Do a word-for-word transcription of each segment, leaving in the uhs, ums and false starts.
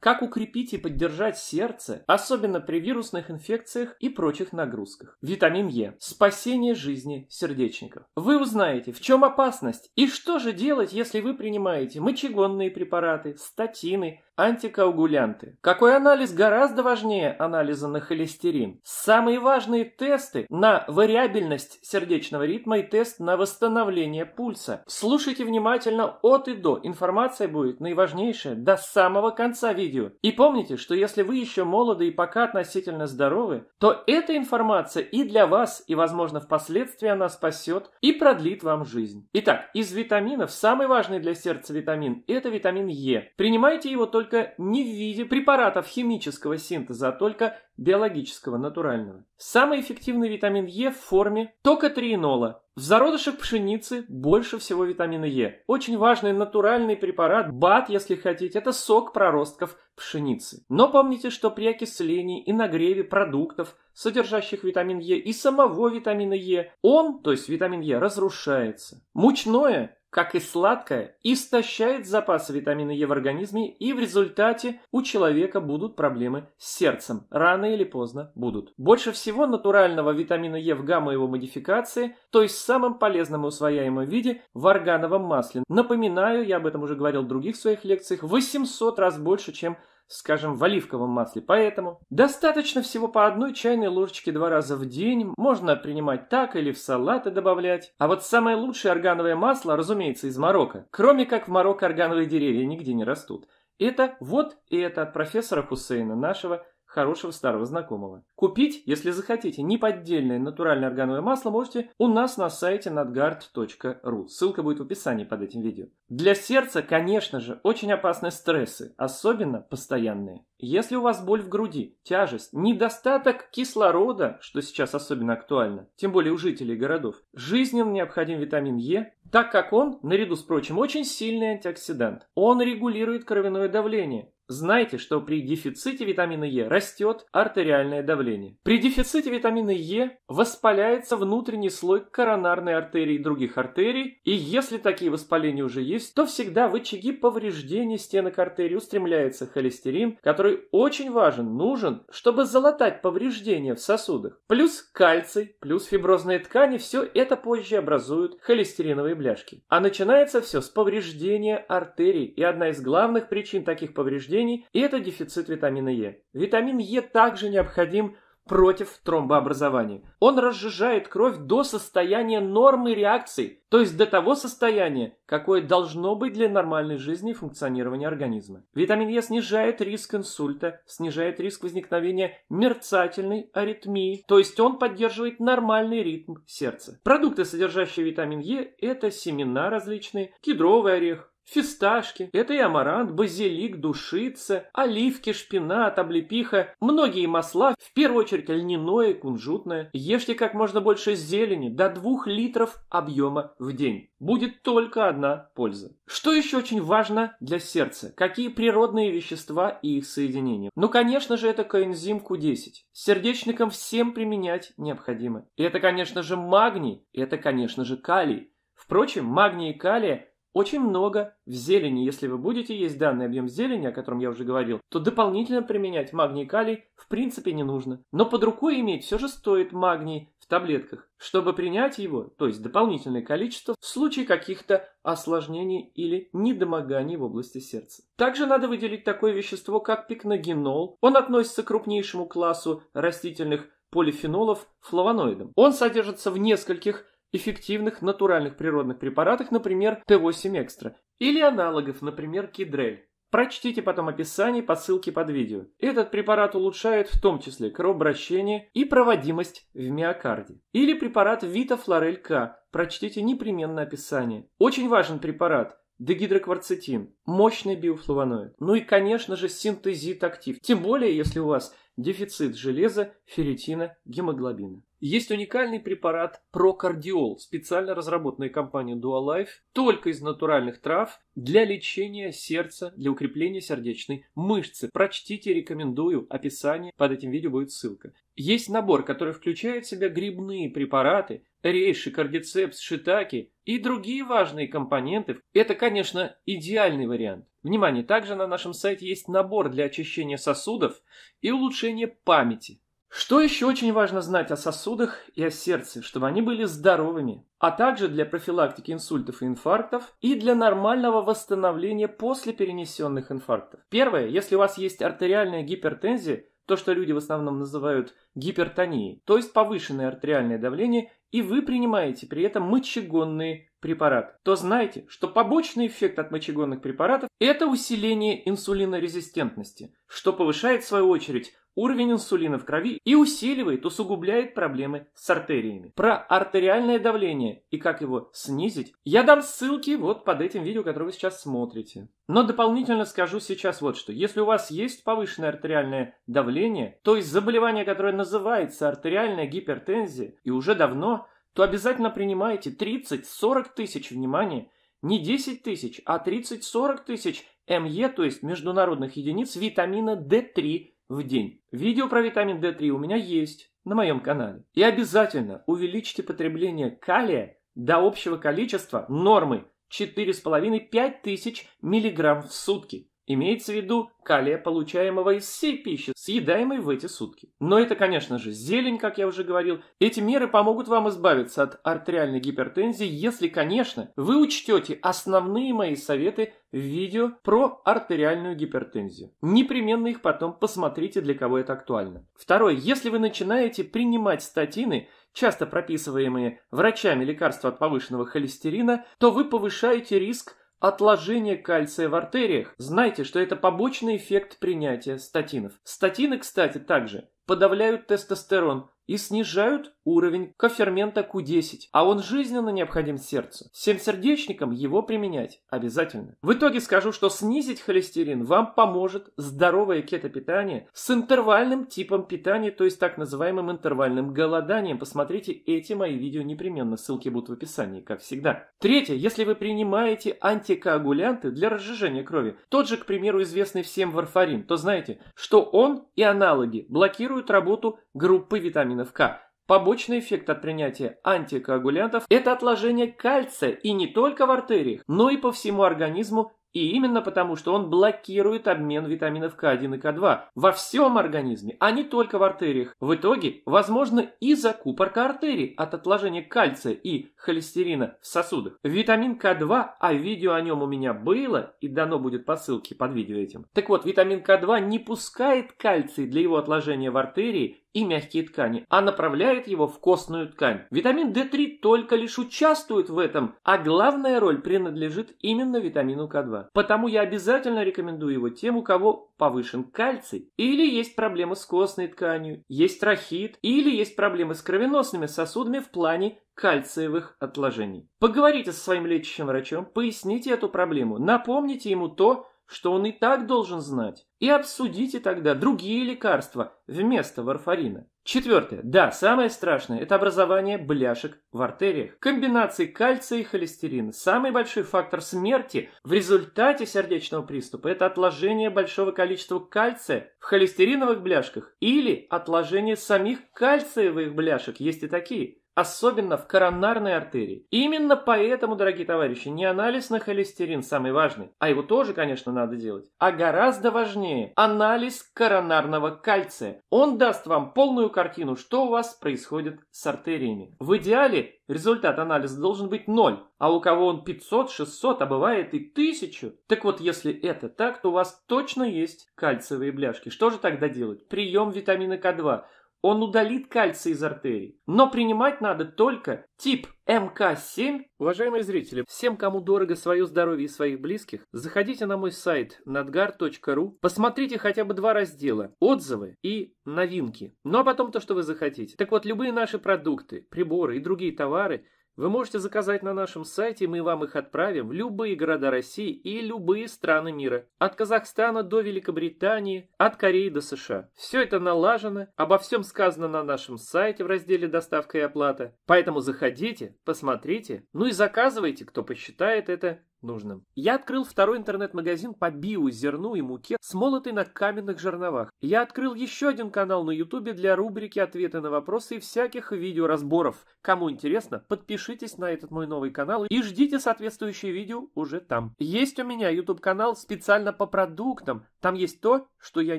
Как укрепить и поддержать сердце, особенно при вирусных инфекциях и прочих нагрузках. Витамин Е. Спасение жизни сердечников. Вы узнаете, в чем опасность и что же делать, если вы принимаете мочегонные препараты, статины, антикоагулянты. Какой анализ гораздо важнее анализа на холестерин? Самые важные тесты на вариабельность сердечного ритма и тест на восстановление пульса. Слушайте внимательно от и до. Информация будет наиважнейшая до самого конца видео. И помните, что если вы еще молоды и пока относительно здоровы, то эта информация и для вас, и, возможно, впоследствии она спасет и продлит вам жизнь. Итак, из витаминов самый важный для сердца витамин – это витамин Е. Принимайте его только не в виде препаратов химического синтеза, а только биологического, натурального. Самый эффективный витамин Е в форме токотриенола. В зародышах пшеницы больше всего витамина Е. Очень важный натуральный препарат, БАТ, если хотите, это сок проростков пшеницы. Но помните, что при окислении и нагреве продуктов, содержащих витамин Е, и самого витамина Е, он, то есть витамин Е, разрушается. Мучное, как и сладкое, истощает запасы витамина Е в организме, и в результате у человека будут проблемы с сердцем. Рано или поздно будут. Больше всего натурального витамина Е в гамма его модификации, то есть в самом полезном и усвояемом виде, в органовом масле. Напоминаю, я об этом уже говорил в других своих лекциях, восемьсот раз больше, чем, скажем, в оливковом масле. Поэтому достаточно всего по одной чайной ложечке два раза в день. Можно принимать так или в салаты добавлять. А вот самое лучшее органовое масло, разумеется, из Марокко. Кроме как в Марокко органовые деревья нигде не растут. Это вот это от профессора Хусейна, нашего хорошего старого знакомого. Купить, если захотите, неподдельное натуральное органовое масло можете у нас на сайте натгард точка ру. Ссылка будет в описании под этим видео. Для сердца, конечно же, очень опасны стрессы, особенно постоянные. Если у вас боль в груди, тяжесть, недостаток кислорода, что сейчас особенно актуально, тем более у жителей городов, жизненно необходим витамин Е, так как он, наряду с прочим, очень сильный антиоксидант. Он регулирует кровяное давление. Знайте, что при дефиците витамина Е растет артериальное давление. При дефиците витамина Е воспаляется внутренний слой коронарной артерии и других артерий, и если такие воспаления уже есть, то всегда в очаги повреждения стенок артерий устремляется холестерин, который очень важен, нужен, чтобы залатать повреждения в сосудах. Плюс кальций, плюс фиброзные ткани, все это позже образуют холестериновые бляшки. А начинается все с повреждения артерий, и одна из главных причин таких повреждений и это дефицит витамина Е. Витамин Е также необходим против тромбообразования. Он разжижает кровь до состояния нормы реакций, то есть до того состояния, какое должно быть для нормальной жизни и функционирования организма. Витамин Е снижает риск инсульта, снижает риск возникновения мерцательной аритмии, то есть он поддерживает нормальный ритм сердца. Продукты, содержащие витамин Е, это семена различные, кедровый орех, фисташки, это и амарант, базилик, душица, оливки, шпинат, облепиха, многие масла, в первую очередь льняное, кунжутное. Ешьте как можно больше зелени, до двух литров объема в день. Будет только одна польза. Что еще очень важно для сердца? Какие природные вещества и их соединения? Ну, конечно же, это коэнзим ку десять. Сердечникам всем применять необходимо. Это, конечно же, магний, это, конечно же, калий. Впрочем, магния и калия очень много в зелени. Если вы будете есть данный объем зелени, о котором я уже говорил, то дополнительно применять магний и калий в принципе не нужно. Но под рукой иметь все же стоит магний в таблетках, чтобы принять его, то есть дополнительное количество, в случае каких-то осложнений или недомоганий в области сердца. Также надо выделить такое вещество, как пикногенол. Он относится к крупнейшему классу растительных полифенолов флавоноидам. Он содержится в нескольких эффективных натуральных природных препаратах, например, Т восемь Экстра, или аналогов, например, Кедрель. Прочтите потом описание по ссылке под видео. Этот препарат улучшает в том числе кровообращение и проводимость в миокарде. Или препарат Витафлорель-К. Прочтите непременно описание. Очень важен препарат дигидрокверцетин, мощный биофлавоноид. Ну и, конечно же, синтезит-актив. Тем более, если у вас дефицит железа, ферритина, гемоглобина. Есть уникальный препарат Прокардиол, специально разработанный компанией Dual Life, только из натуральных трав, для лечения сердца, для укрепления сердечной мышцы. Прочтите, рекомендую, описание, под этим видео будет ссылка. Есть набор, который включает в себя грибные препараты, рейши, кардицепс, шитаки и другие важные компоненты. Это, конечно, идеальный вариант. Внимание, также на нашем сайте есть набор для очищения сосудов и улучшения памяти. Что еще очень важно знать о сосудах и о сердце, чтобы они были здоровыми, а также для профилактики инсультов и инфарктов и для нормального восстановления после перенесенных инфарктов. Первое, если у вас есть артериальная гипертензия, то, что люди в основном называют гипертонией, то есть повышенное артериальное давление, и вы принимаете при этом мочегонные препараты, то знайте, что побочный эффект от мочегонных препаратов – это усиление инсулинорезистентности, что повышает, в свою очередь, уровень инсулина в крови и усиливает, усугубляет проблемы с артериями. Про артериальное давление и как его снизить я дам ссылки вот под этим видео, которое вы сейчас смотрите. Но дополнительно скажу сейчас вот что. Если у вас есть повышенное артериальное давление, то есть заболевание, которое называется артериальная гипертензия, и уже давно, то обязательно принимайте тридцать-сорок тысяч, внимания, не десять тысяч, а тридцать-сорок тысяч эм е, то есть международных единиц витамина дэ три, в день. Видео про витамин дэ три у меня есть на моем канале. И обязательно увеличьте потребление калия до общего количества нормы четыре с половиной — пять тысяч миллиграмм в сутки. Имеется в виду калия, получаемого из всей пищи, съедаемой в эти сутки. Но это, конечно же, зелень, как я уже говорил. Эти меры помогут вам избавиться от артериальной гипертензии, если, конечно, вы учтете основные мои советы в видео про артериальную гипертензию. Непременно их потом посмотрите, для кого это актуально. Второе. Если вы начинаете принимать статины, часто прописываемые врачами лекарства от повышенного холестерина, то вы повышаете риск отложение кальция в артериях. Знайте, что это побочный эффект принятия статинов. Статины, кстати, также подавляют тестостерон и снижают уровень кофермента ку десять, а он жизненно необходим сердцу. Всем сердечникам его применять обязательно. В итоге скажу, что снизить холестерин вам поможет здоровое кетопитание с интервальным типом питания, то есть так называемым интервальным голоданием. Посмотрите эти мои видео непременно, ссылки будут в описании, как всегда. Третье, если вы принимаете антикоагулянты для разжижения крови, тот же, к примеру, известный всем варфарин, то знаете, что он и аналоги блокируют работу группы витаминов К. Побочный эффект от принятия антикоагулянтов – это отложение кальция и не только в артериях, но и по всему организму, и именно потому, что он блокирует обмен витаминов ка один и ка два во всем организме, а не только в артериях. В итоге, возможно, и закупорка артерий от отложения кальция и холестерина в сосудах. Витамин ка два, а видео о нем у меня было и дано будет по ссылке под видео этим. Так вот, витамин ка два не пускает кальций для его отложения в артерии и мягкие ткани, а направляет его в костную ткань. Витамин дэ три только лишь участвует в этом, а главная роль принадлежит именно витамину ка два. Потому я обязательно рекомендую его тем, у кого повышен кальций, или есть проблемы с костной тканью, есть рахит, или есть проблемы с кровеносными сосудами в плане кальциевых отложений. Поговорите со своим лечащим врачом, поясните эту проблему, напомните ему то, что он и так должен знать, и обсудите тогда другие лекарства вместо варфарина. Четвертое. Да, самое страшное – это образование бляшек в артериях. Комбинации кальция и холестерина. Самый большой фактор смерти в результате сердечного приступа – это отложение большого количества кальция в холестериновых бляшках или отложение самих кальциевых бляшек, есть и такие, особенно в коронарной артерии. Именно поэтому, дорогие товарищи, не анализ на холестерин самый важный, а его тоже, конечно, надо делать, а гораздо важнее анализ коронарного кальция. Он даст вам полную картину, что у вас происходит с артериями. В идеале результат анализа должен быть ноль, а у кого он пятьсот, шестьсот, а бывает и тысяча. Так вот, если это так, то у вас точно есть кальциевые бляшки. Что же тогда делать? Прием витамина ка два. Он удалит кальций из артерий. Но принимать надо только тип эм ка семь. Уважаемые зрители, всем, кому дорого свое здоровье и своих близких, заходите на мой сайт натгард точка ру, посмотрите хотя бы два раздела – отзывы и новинки. Ну а потом то, что вы захотите. Так вот, любые наши продукты, приборы и другие товары вы можете заказать на нашем сайте, мы вам их отправим в любые города России и любые страны мира. От Казахстана до Великобритании, от Кореи до США. Все это налажено, обо всем сказано на нашем сайте в разделе «Доставка и оплата». Поэтому заходите, посмотрите, ну и заказывайте, кто посчитает это нужным. Я открыл второй интернет-магазин по биозерну и муке, смолотой на каменных жерновах. Я открыл еще один канал на ютубе для рубрики «Ответы на вопросы» и всяких видеоразборов. Кому интересно, подпишитесь на этот мой новый канал и ждите соответствующие видео уже там. Есть у меня ютуб-канал специально по продуктам. Там есть то, что я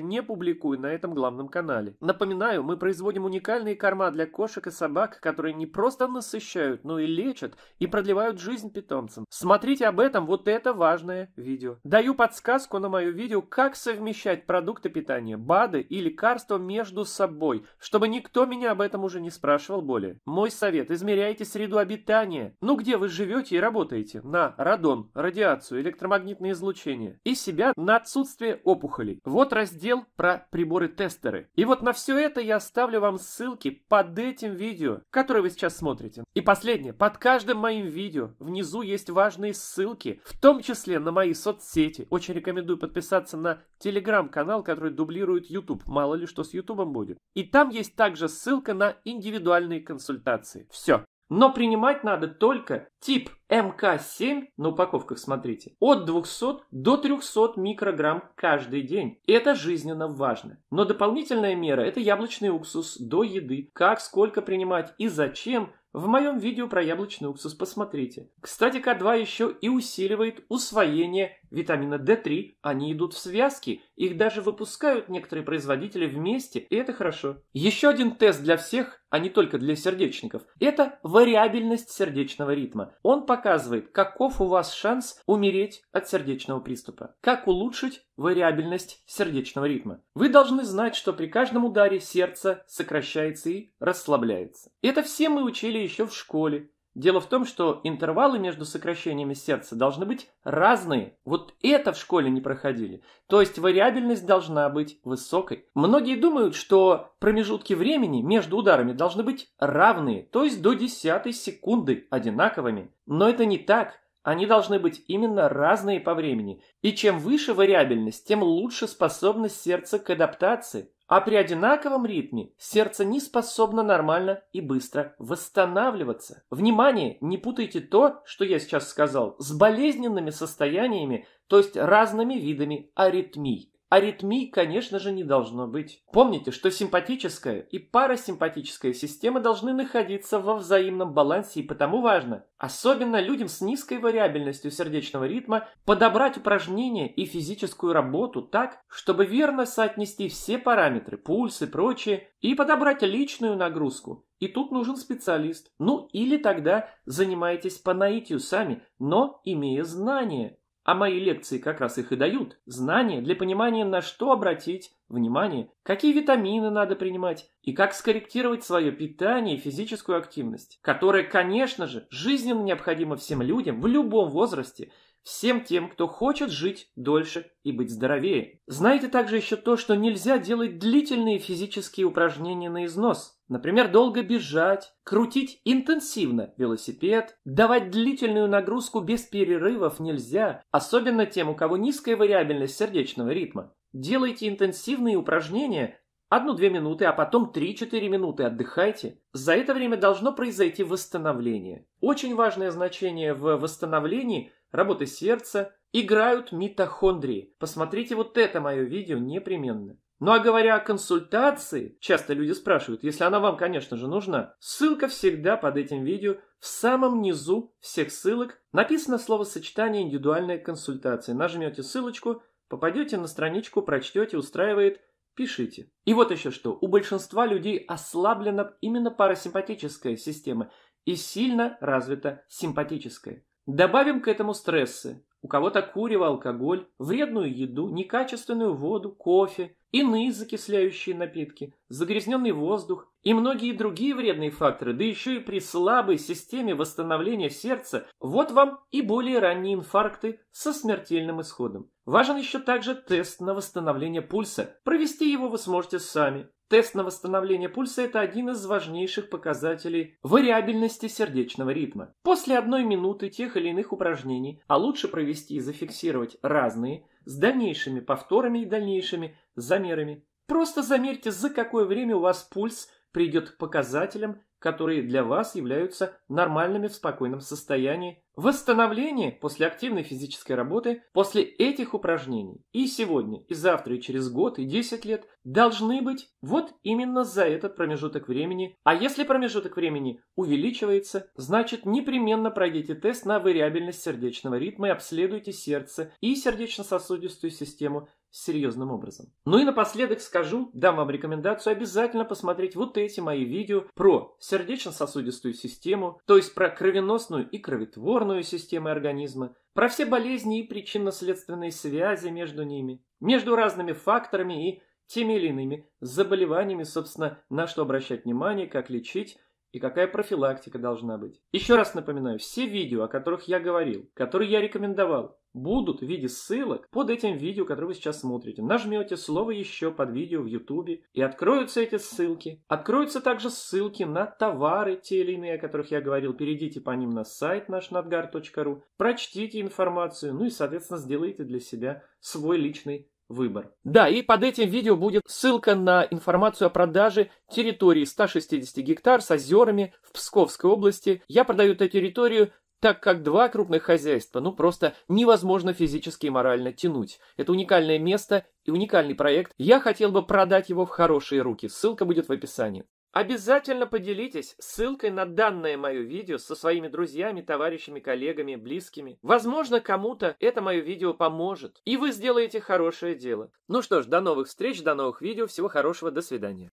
не публикую на этом главном канале. Напоминаю, мы производим уникальные корма для кошек и собак, которые не просто насыщают, но и лечат, и продлевают жизнь питомцам. Смотрите об этом вот это важное видео. Даю подсказку на мое видео, как совмещать продукты питания, БАДы и лекарства между собой, чтобы никто меня об этом уже не спрашивал более. Мой совет: измеряйте среду обитания. Ну где вы живете и работаете? На радон, радиацию, электромагнитное излучение. И себя на отсутствие опухолей. Вот раздел про приборы-тестеры. И вот на все это я оставлю вам ссылки под этим видео, которое вы сейчас смотрите. И последнее. Под каждым моим видео внизу есть важные ссылки, в том числе на мои соцсети. Очень рекомендую подписаться на телеграм-канал, который дублирует ютуб. Мало ли что с ютубом будет. И там есть также ссылка на индивидуальные консультации. Все. Но принимать надо только тип эм ка семь, на упаковках смотрите, от двухсот до трёхсот микрограмм каждый день. Это жизненно важно. Но дополнительная мера – это яблочный уксус до еды. Как, сколько принимать и зачем – в моем видео про яблочный уксус посмотрите. Кстати, ка два еще и усиливает усвоение витамина дэ три. Они идут в связке, их даже выпускают некоторые производители вместе, и это хорошо. Еще один тест для всех, а не только для сердечников. Это вариабельность сердечного ритма. Он показывает, каков у вас шанс умереть от сердечного приступа. Как улучшить вариабельность сердечного ритма. Вы должны знать, что при каждом ударе сердце сокращается и расслабляется. Это все мы учили еще в школе. Дело в том, что интервалы между сокращениями сердца должны быть разные. Вот это в школе не проходили. То есть вариабельность должна быть высокой. Многие думают, что промежутки времени между ударами должны быть равные, то есть до десятой секунды одинаковыми. Но это не так. Они должны быть именно разные по времени. И чем выше вариабельность, тем лучше способность сердца к адаптации. А при одинаковом ритме сердце не способно нормально и быстро восстанавливаться. Внимание, не путайте то, что я сейчас сказал, с болезненными состояниями, то есть разными видами аритмий. Аритмий, конечно же, не должно быть. Помните, что симпатическая и парасимпатическая системы должны находиться во взаимном балансе, и потому важно, особенно людям с низкой вариабельностью сердечного ритма, подобрать упражнения и физическую работу так, чтобы верно соотнести все параметры, пульс и прочее, и подобрать личную нагрузку. И тут нужен специалист. Ну или тогда занимайтесь по наитию сами, но имея знания. А мои лекции как раз их и дают. Знания для понимания, на что обратить внимание, какие витамины надо принимать и как скорректировать свое питание и физическую активность, которая, конечно же, жизненно необходима всем людям в любом возрасте, всем тем, кто хочет жить дольше и быть здоровее. Знаете также еще то, что нельзя делать длительные физические упражнения на износ. Например, долго бежать, крутить интенсивно велосипед, давать длительную нагрузку без перерывов нельзя, особенно тем, у кого низкая вариабельность сердечного ритма. Делайте интенсивные упражнения одну-две минуты, а потом три-четыре минуты отдыхайте. За это время должно произойти восстановление. Очень важное значение в восстановлении работы сердца играют митохондрии. Посмотрите вот это мое видео непременно. Ну а говоря о консультации, часто люди спрашивают, если она вам, конечно же, нужна. Ссылка всегда под этим видео. В самом низу всех ссылок написано словосочетание «индивидуальная консультация». Нажмете ссылочку, попадете на страничку, прочтете, устраивает, пишите. И вот еще что. У большинства людей ослаблена именно парасимпатическая система и сильно развита симпатическая. Добавим к этому стрессы. У кого-то курево, алкоголь, вредную еду, некачественную воду, кофе, иные закисляющие напитки, загрязненный воздух и многие другие вредные факторы, да еще и при слабой системе восстановления сердца, вот вам и более ранние инфаркты со смертельным исходом. Важен еще также тест на восстановление пульса. Провести его вы сможете сами. Тест на восстановление пульса – это один из важнейших показателей вариабельности сердечного ритма. После одной минуты тех или иных упражнений, а лучше провести и зафиксировать разные, с дальнейшими повторами и дальнейшими замерами. Просто замерьте, за какое время у вас пульс придет к показателям, которые для вас являются нормальными в спокойном состоянии, восстановление после активной физической работы, после этих упражнений и сегодня, и завтра, и через год, и десять лет должны быть вот именно за этот промежуток времени. А если промежуток времени увеличивается, значит непременно пройдите тест на вариабельность сердечного ритма и обследуйте сердце и сердечно-сосудистую систему серьезным образом. Ну и напоследок скажу, дам вам рекомендацию обязательно посмотреть вот эти мои видео про сердечно-сосудистую систему, то есть про кровеносную и кроветворную системы организма, про все болезни и причинно-следственные связи между ними, между разными факторами и теми или иными заболеваниями, собственно, на что обращать внимание, как лечить и какая профилактика должна быть. Еще раз напоминаю, все видео, о которых я говорил, которые я рекомендовал, будут в виде ссылок под этим видео, которое вы сейчас смотрите. Нажмете слово «Еще» под видео в YouTube, и откроются эти ссылки. Откроются также ссылки на товары, те или иные, о которых я говорил. Перейдите по ним на сайт наш натгард точка ру, прочтите информацию, ну и, соответственно, сделайте для себя свой личный выбор. Да, и под этим видео будет ссылка на информацию о продаже территории ста шестидесяти гектар с озерами в Псковской области. Я продаю эту территорию, так как два крупных хозяйства, ну просто невозможно физически и морально тянуть. Это уникальное место и уникальный проект. Я хотел бы продать его в хорошие руки. Ссылка будет в описании. Обязательно поделитесь ссылкой на данное мое видео со своими друзьями, товарищами, коллегами, близкими. Возможно, кому-то это мое видео поможет, и вы сделаете хорошее дело. Ну что ж, до новых встреч, до новых видео, всего хорошего, до свидания.